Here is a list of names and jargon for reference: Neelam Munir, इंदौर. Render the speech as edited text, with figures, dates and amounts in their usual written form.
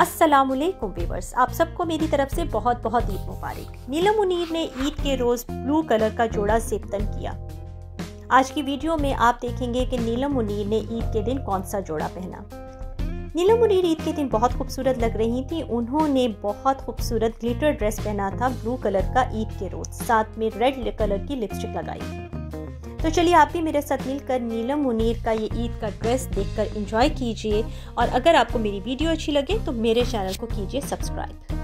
अस्सलामुअलैकुम व्यूअर्स, आप सबको मेरी तरफ से बहुत बहुत ईद मुबारक। नीलम मुनीर ने ईद के रोज़ ब्लू कलर का जोड़ा सेप्तन किया। आज की वीडियो में आप देखेंगे कि नीलम मुनीर ने ईद के दिन कौन सा जोड़ा पहना। नीलम मुनीर ईद के दिन बहुत खूबसूरत लग रही थी। उन्होंने बहुत खूबसूरत ग्लिटर ड्रेस पहना था ब्लू कलर का ईद के रोज़, साथ में रेड कलर की लिपस्टिक लगाई थी। तो चलिए आप भी मेरे साथ मिलकर नीलम मुनीर का ये ईद का ड्रेस देखकर एंजॉय कीजिए। और अगर आपको मेरी वीडियो अच्छी लगे तो मेरे चैनल को कीजिए सब्सक्राइब।